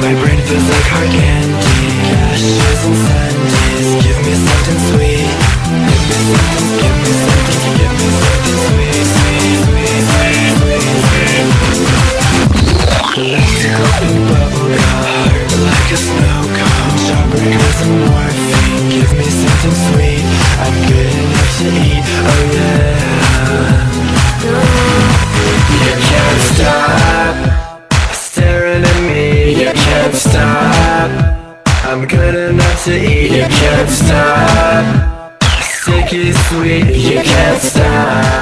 My brain feels like hard candy. Ashes and Sundays. Give me something sweet. Give me something, give me something, give me something sweet, sweet, sweet, sweet, sweet, sweet. Let's go and bubble heart like a snow cone. Jawbreakers and morphine. Give me something sweet. I'm good enough to eat. Oh yeah. You can't stop staring at me, you can't stop. I'm good enough to eat, you can't stop. Sticky sweet, you can't stop.